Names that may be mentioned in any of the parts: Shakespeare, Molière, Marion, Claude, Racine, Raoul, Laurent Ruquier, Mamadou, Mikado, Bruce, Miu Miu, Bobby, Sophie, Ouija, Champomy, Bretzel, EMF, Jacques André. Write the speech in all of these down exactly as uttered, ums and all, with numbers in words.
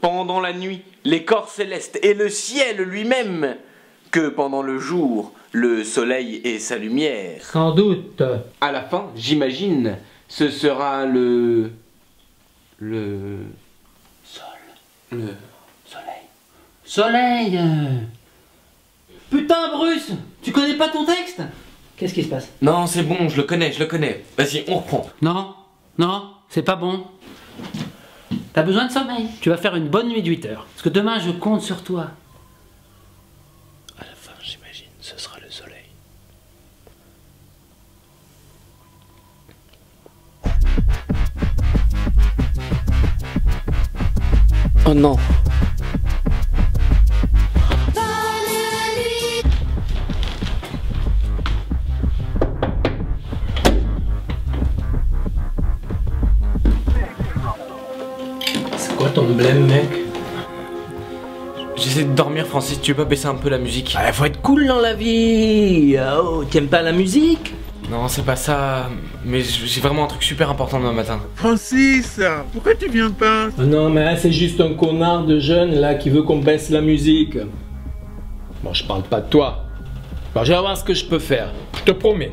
pendant la nuit, les corps célestes et le ciel lui-même, que pendant le jour, le soleil et sa lumière. Sans doute. À la fin, j'imagine, ce sera le... le... sol. Le... soleil. Soleil euh... Putain, Bruce, tu connais pas ton texte? Qu'est-ce qui se passe? Non, c'est bon, je le connais, je le connais. Vas-y, on reprend. Non, non, c'est pas bon. T'as besoin de sommeil. Tu vas faire une bonne nuit de huit heures. Parce que demain, je compte sur toi. À la fin, j'imagine, ce sera le soleil. Oh non. Ton blême, mec. J'essaie de dormir, Francis, tu veux pas baisser un peu la musique? Ah, faut être cool dans la vie. Oh, t'aimes pas la musique? Non, c'est pas ça, mais j'ai vraiment un truc super important demain matin. Francis, pourquoi tu viens pas? Oh non, mais hein, c'est juste un connard de jeune là qui veut qu'on baisse la musique. Bon, je parle pas de toi. Bon, je vais voir ce que je peux faire, je te promets.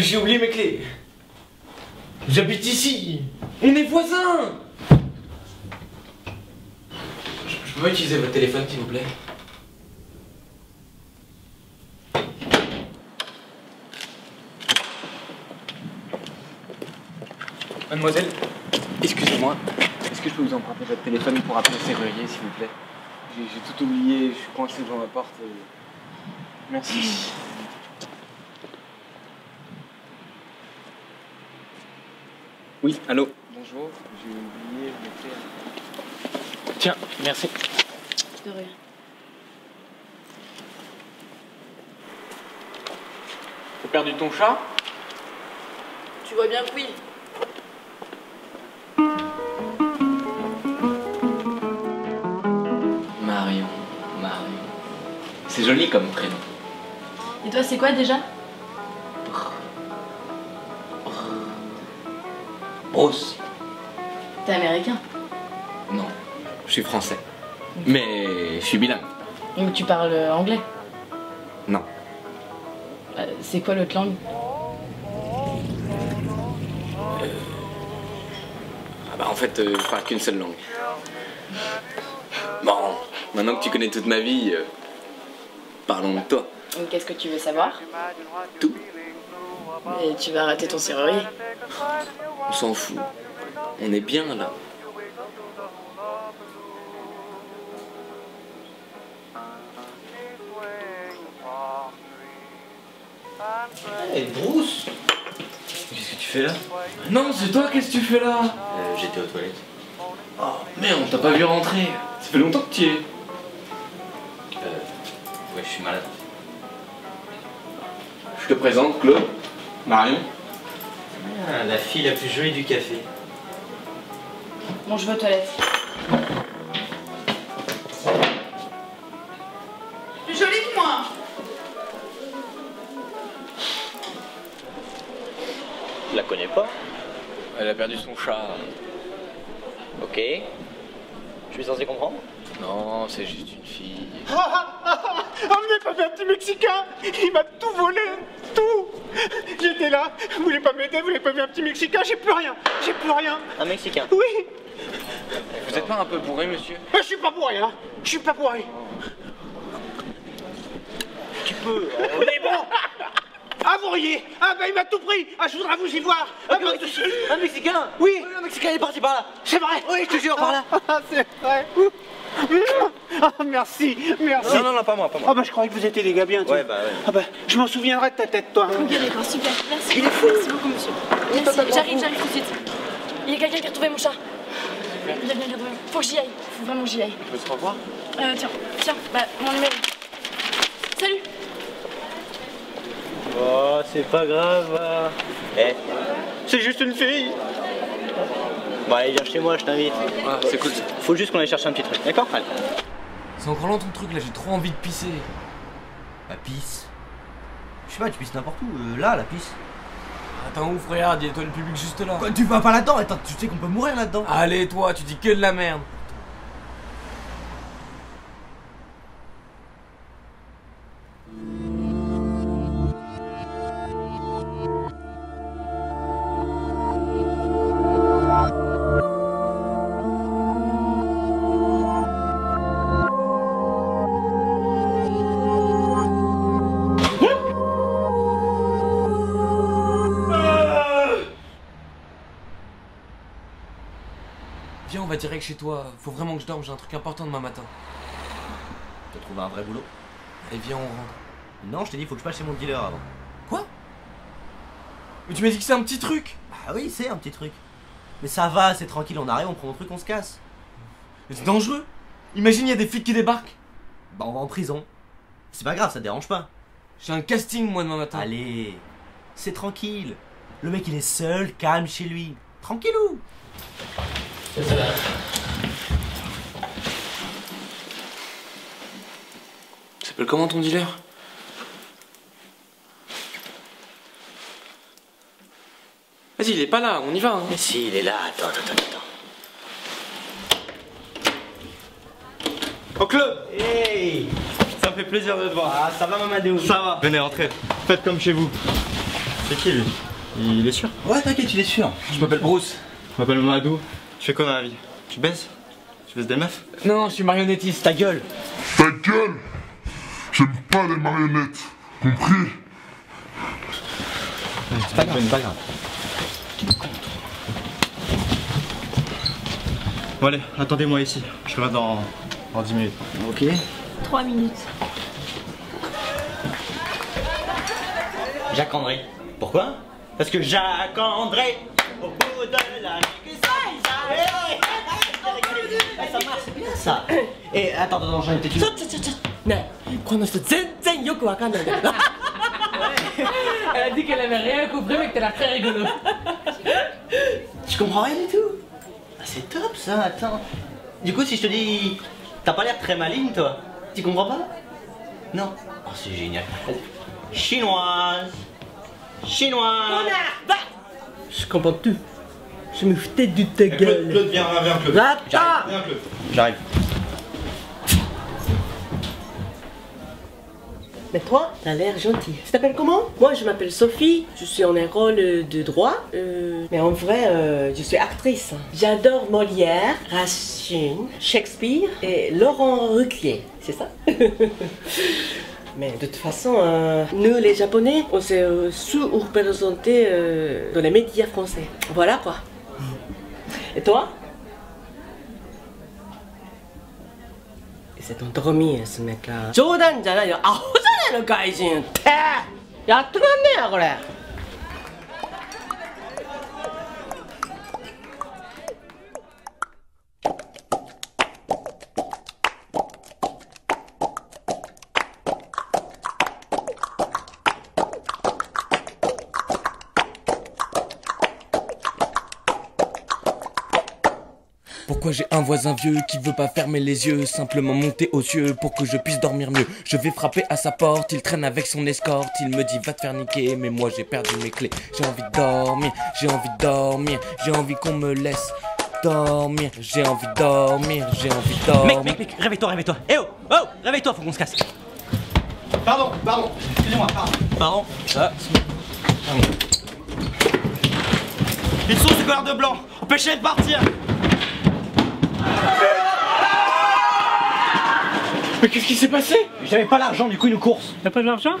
J'ai oublié mes clés. J'habite ici. On est voisins. Je, je peux pas utiliser votre téléphone, s'il vous plaît? Mademoiselle, excusez-moi. Est-ce que je peux vous emprunter votre téléphone pour appeler le serrurier, s'il vous plaît? J'ai tout oublié, je suis coincé devant ma porte. Et... merci. Mmh. Oui, allô. Bonjour, j'ai oublié mes clés. Tiens, merci. De rien. T'as perdu ton chat? Tu vois bien que oui. Marion, Marion. C'est joli comme prénom. Et toi, c'est quoi déjà? Bruce. T'es américain? Non, je suis français. Okay. Mais je suis bilingue. Donc tu parles anglais? Non. Euh, c'est quoi l'autre langue? euh... Ah bah en fait, euh, je parle qu'une seule langue. Bon, maintenant que tu connais toute ma vie, euh, parlons de toi. Qu'est-ce que tu veux savoir? Tout. Et tu vas arrêter ton serrurier? On s'en fout. On est bien là. Hey Bruce! Qu'est-ce que tu fais là? Non, c'est toi, qu'est-ce que tu fais là? euh, J'étais aux toilettes. Oh merde, on t'a pas vu rentrer. Ça fait longtemps que tu y es. Euh. Ouais, je suis malade. Je te présente Claude, Marion. Ah, la fille la plus jolie du café. Bon, je vais aux toilettes. Plus jolie que moi. Je la connais pas. Elle a perdu son chat. Ok. Je suis censé comprendre? Non, c'est juste une fille. Emmenez pas vers du Mexicain. Il m'a tout volé. Tout. J'étais là, vous voulez pas m'aider, vous voulez pas m'aider un petit Mexicain, j'ai plus rien, j'ai plus rien. Un Mexicain? Oui. Vous êtes pas un peu bourré, monsieur? Je suis pas bourré, hein, je suis pas bourré. Tu peux, on est bon. Ah, vous riez? Ah, bah il m'a tout pris. Ah, je voudrais vous y voir. Un, ah, Mexicain? Un Mexicain? Oui. Oui, un Mexicain, il est parti par là. C'est vrai? Oui, je te jure, par là. Ah, c'est vrai. Ah, merci, merci. Non, non, non, pas moi, pas moi. Ah bah je croyais que vous étiez des gars bien. Ouais, bah ouais. Ah bah je m'en souviendrai de ta tête, toi. Ok, d'accord, super. Merci. Il est fou. Merci beaucoup, monsieur. Merci. J'arrive, j'arrive tout de suite. Il y a quelqu'un qui a retrouvé mon chat. Il y a quelqu'un qui a retrouvé. Faut que j'y aille. Faut vraiment que j'y aille. Tu peux te revoir? Euh, tiens, tiens, bah mon numéro. Salut. Oh, c'est pas grave. Eh, c'est juste une fille. Bon, allez, viens chez moi, je t'invite. Ah, c'est cool. Faut juste qu'on aille chercher un petit truc, d'accord? C'est encore long ton truc là, j'ai trop envie de pisser. La pisse. Je sais pas, tu pisses n'importe où. Euh, là, la pisse. Attends, ouf, regarde, il y a le public juste là. Quoi, tu vas pas là-dedans? Attends, tu sais qu'on peut mourir là-dedans. Allez, toi, tu dis que de la merde. Viens, on va direct chez toi. Faut vraiment que je dorme, j'ai un truc important demain matin. T'as trouvé un vrai boulot? Et viens, on rentre. Non, je t'ai dit, faut que je passe chez mon dealer avant. Quoi? Mais tu m'as dit que c'est un petit truc? Ah oui, c'est un petit truc. Mais ça va, c'est tranquille, on arrive, on prend mon truc, on se casse. Mais c'est dangereux. Imagine, il y a des flics qui débarquent. Bah, on va en prison. C'est pas grave, ça te dérange pas. J'ai un casting, moi, demain matin. Allez, c'est tranquille. Le mec, il est seul, calme chez lui. Tranquillou. Ça s'appelle comment ton dealer? Vas-y, il est pas là, on y va hein. Mais si, il est là, attends, attends, attends. Oncle! Hey! Ça me fait plaisir de te voir. Ah, ça va Mamadou? Ça va. Venez, entrez, faites comme chez vous. C'est qui lui? Il est sûr? Ouais, t'inquiète, il est sûr. Je m'appelle Bruce. Je m'appelle Mamadou. Tu fais quoi dans la vie? Tu baises? Tu baises des meufs? Non, je suis marionnettiste, ta gueule! Ta gueule! J'aime pas les marionnettes, compris? C'est pas grave, c'est pas grave. Bon allez, attendez-moi ici, je reviens dans, dans dix minutes. Ok. trois minutes. Jacques André. Pourquoi? Parce que Jacques André, au bout de la vie que ça, ça marche, c'est bien ça. Et attends, attends, j'en ai peut-être une. Elle a dit qu'elle avait rien compris mais que t'as l'air très rigolo. Tu comprends rien du tout? Ah, c'est top ça, attends. Du coup si je te dis, t'as pas l'air très maligne toi. Tu comprends pas? Non. Oh c'est génial. Chinoise. Chinoise. Je comprends tout. Je me foutais du ta gueule. Claude, viens, viens, Claude. Attends. J'arrive. Mais toi, t'as l'air gentil. Tu t'appelles comment? Moi, je m'appelle Sophie. Je suis en un rôle de droit. Euh, mais en vrai, euh, je suis actrice. J'adore Molière, Racine, Shakespeare et Laurent Ruquier. C'est ça? Mais de toute façon, euh, nous les Japonais, on s'est euh, sous-représentés euh, dans les médias français. Voilà quoi. Et toi? C'est endormi ce mec-là. Jordan, j'ai l'air. Ah, le gaijin. Y'a tout le monde, là. Pourquoi j'ai un voisin vieux qui veut pas fermer les yeux, simplement monter aux cieux pour que je puisse dormir mieux. Je vais frapper à sa porte, il traîne avec son escorte, il me dit va te faire niquer, mais moi j'ai perdu mes clés. J'ai envie de dormir, j'ai envie de dormir, j'ai envie qu'on me laisse dormir. J'ai envie de dormir, j'ai envie de dormir. Mec, mec, mec, réveille-toi, réveille-toi. Eh oh, oh, réveille-toi, faut qu'on se casse. Pardon, pardon, excusez-moi, pardon. Pardon, ah, pardon. Ils sont ces colères de blanc, empêchez de partir. Mais qu'est-ce qui s'est passé? J'avais pas l'argent, du coup, une course. T'as pas de l'argent?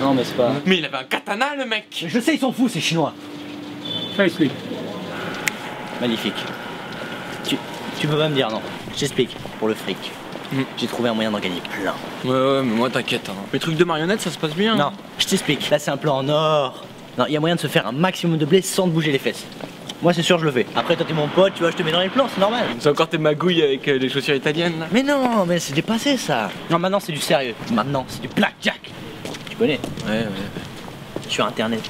Non, mais c'est pas. Mais il avait un katana, le mec. Mais je sais, ils sont fous, ces chinois. Fais explique. Magnifique. Tu, tu peux pas me dire non. J'explique, pour le fric. Mmh. J'ai trouvé un moyen d'en gagner plein. Ouais, ouais, mais moi, t'inquiète. Hein. Les trucs de marionnettes, ça se passe bien. Non, je t'explique. Là, c'est un plan en or. Non, il y a moyen de se faire un maximum de blé sans te bouger les fesses. Moi c'est sûr je le fais. Après toi t'es mon pote, tu vois je te mets dans les plans, c'est normal. C'est encore tes magouilles avec euh, les chaussures italiennes là. Mais non, mais c'est dépassé ça. Non maintenant c'est du sérieux. Maintenant c'est du blackjack. Tu connais? Ouais ouais ouais. Sur internet.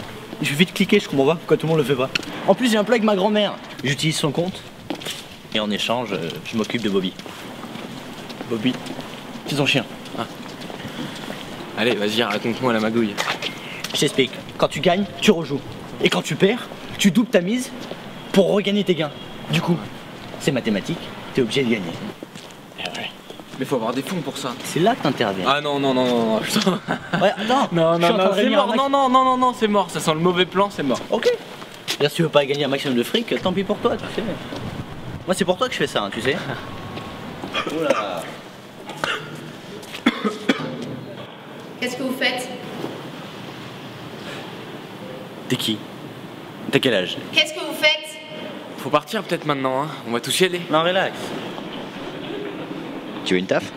Je vais vite cliquer, je comprends pas pourquoi tout le monde le fait pas. En plus j'ai un plan avec ma grand-mère. J'utilise son compte. Et en échange, euh, je m'occupe de Bobby. Bobby? C'est son chien. Ah. Allez, vas-y, raconte-moi la magouille. Je t'explique. Quand tu gagnes, tu rejoues. Et quand tu perds, tu doubles ta mise pour regagner tes gains. Du coup, c'est mathématique, t'es obligé de gagner. Mais faut avoir des fonds pour ça. C'est là que t'interviens. Ah non non non non non. Putain. Ouais, non non non non c'est mort. Non non non non non c'est mort. Ça sent le mauvais plan, c'est mort. Ok. Là si tu veux pas gagner un maximum de fric, tant pis pour toi, tu sais. Moi c'est pour toi que je fais ça, hein, tu sais. Oula. Qu'est-ce que vous faites? T'es qui? T'as quel âge? Qu'est-ce que vous faites? Faut partir peut-être maintenant, hein. On va tous y aller. Non, relax. Tu veux une taf?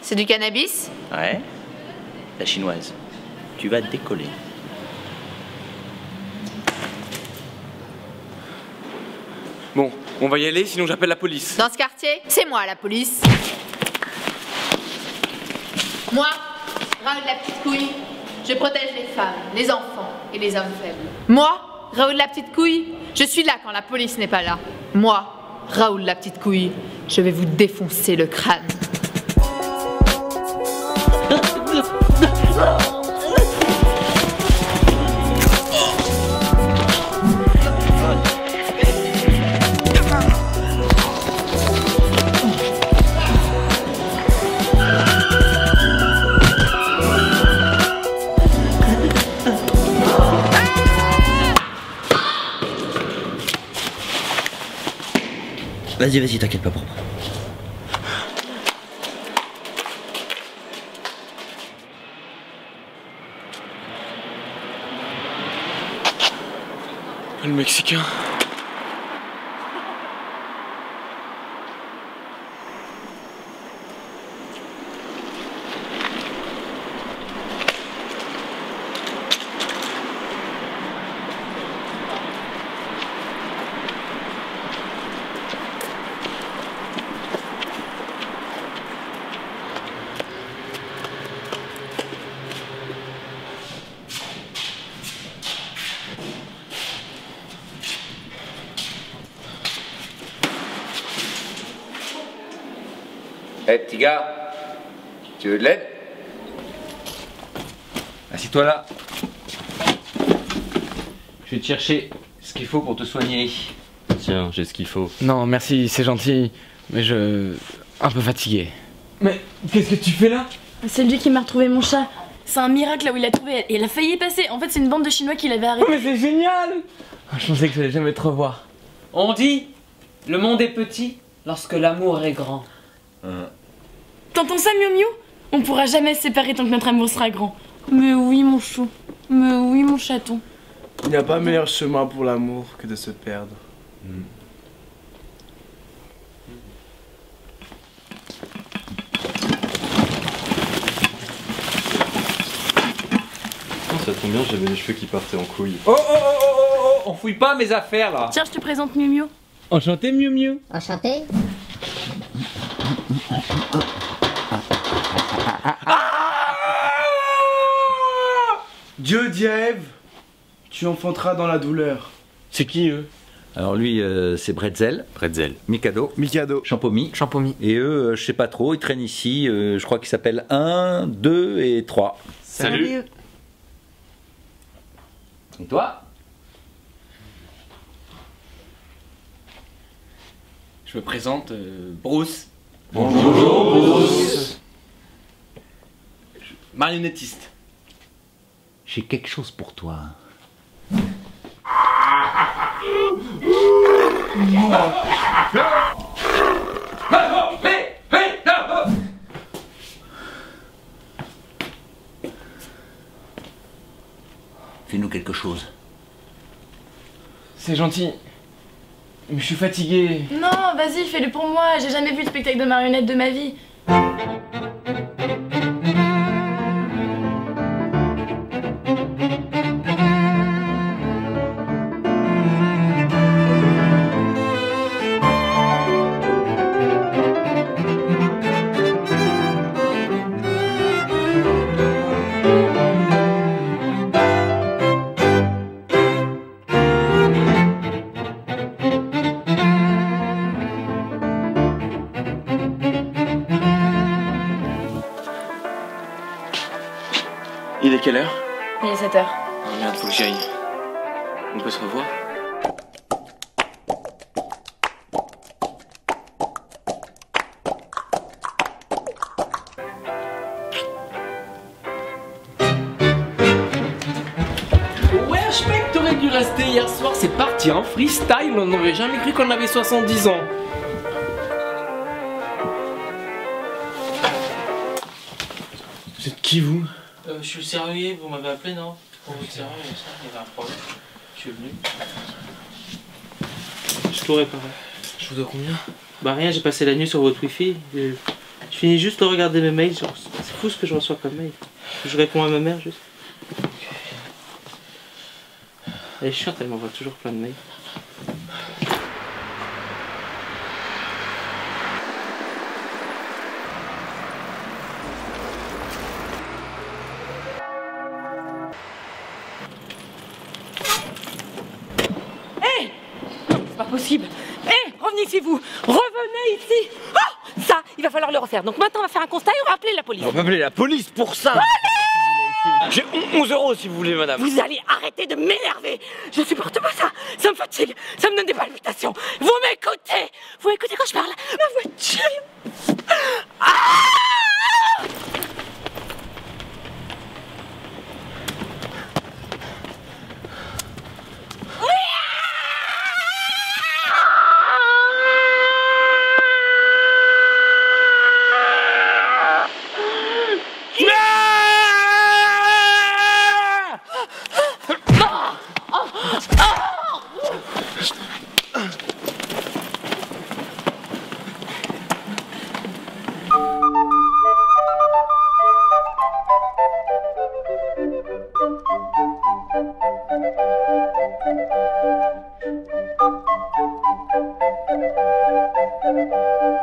C'est du cannabis? Ouais. La chinoise. Tu vas décoller. Bon, on va y aller, sinon j'appelle la police. Dans ce quartier, c'est moi la police. Moi, Raoul la petite couille, je protège les femmes, les enfants et les hommes faibles. Moi, Raoul la petite couille, je suis là quand la police n'est pas là. Moi, Raoul la petite couille, je vais vous défoncer le crâne. Vas-y, vas-y, t'inquiète pas pour moi. Le Mexicain. Hey, petit gars, tu veux de l'aide? Assieds-toi là. Je vais te chercher ce qu'il faut pour te soigner. Tiens, j'ai ce qu'il faut. Non, merci, c'est gentil, mais je... un peu fatigué. Mais qu'est-ce que tu fais là? C'est lui qui m'a retrouvé mon chat. C'est un miracle là où il l'a trouvé, et il a failli passer. En fait, c'est une bande de Chinois qui l'avait arrêté. Oh, mais c'est génial! Je pensais que je n'allais jamais te revoir. On dit, le monde est petit lorsque l'amour est grand. Hum. T'entends ça, Miu Miu? On pourra jamais se séparer tant que notre amour sera grand. Mais oui, mon chou. Mais oui, mon chaton. Il n'y a pas meilleur chemin pour l'amour que de se perdre. Hum. Ça tombe bien, j'avais les cheveux qui partaient en couille. Oh, oh, oh, oh, oh, on fouille pas mes affaires, là. Tiens, je te présente Miu Miu. Enchanté, Miu Miu. Enchanté. Ah! Dieu dit à Ève, tu enfanteras dans la douleur. C'est qui eux? Alors lui euh, c'est Bretzel, Bretzel, Mikado, Mikado, Champomy, Champomy. Et eux euh, je sais pas trop, ils traînent ici, euh, je crois qu'ils s'appellent un, deux et trois. Salut. Salut. Et toi? Je me présente euh, Bruce. Bonjour Bruce. Marionnettiste. J'ai quelque chose pour toi. Fais-nous quelque chose. C'est gentil. Mais je suis fatigué. Non, vas-y, fais-le pour moi. J'ai jamais vu de spectacle de marionnettes de ma vie. Il est quelle heure? Il est sept heures. Oh merde, faut que j'y aille. On peut se revoir? Resté hier soir, c'est parti en freestyle. On n'aurait jamais cru qu'on avait soixante-dix ans. Vous êtes qui, vous? euh, Je suis le serrurier, vous m'avez appelé, non? Pour vous servir, il y avait un problème. Je suis venu. Je t'aurais pas. Je vous dois combien? Bah rien, j'ai passé la nuit sur votre wifi. Je, je finis juste de regarder mes mails. C'est fou ce que je reçois comme mail. Je réponds à ma mère juste. Elle est chiante, elle m'envoie toujours plein de mails. Hé! Non, c'est pas possible. Hé! Revenez ici, vous! Revenez ici! Oh! Ça, il va falloir le refaire. Donc maintenant, on va faire un constat et on va appeler la police. On va appeler la police pour ça! Allez! J'ai onze euros si vous voulez, madame. Vous allez arrêter de m'énerver. Je supporte pas ça. Ça me fatigue. Ça me donne des palpitations. Vous m'écoutez. Vous m'écoutez quand je parle. Ma voiture. Ah! Thank you.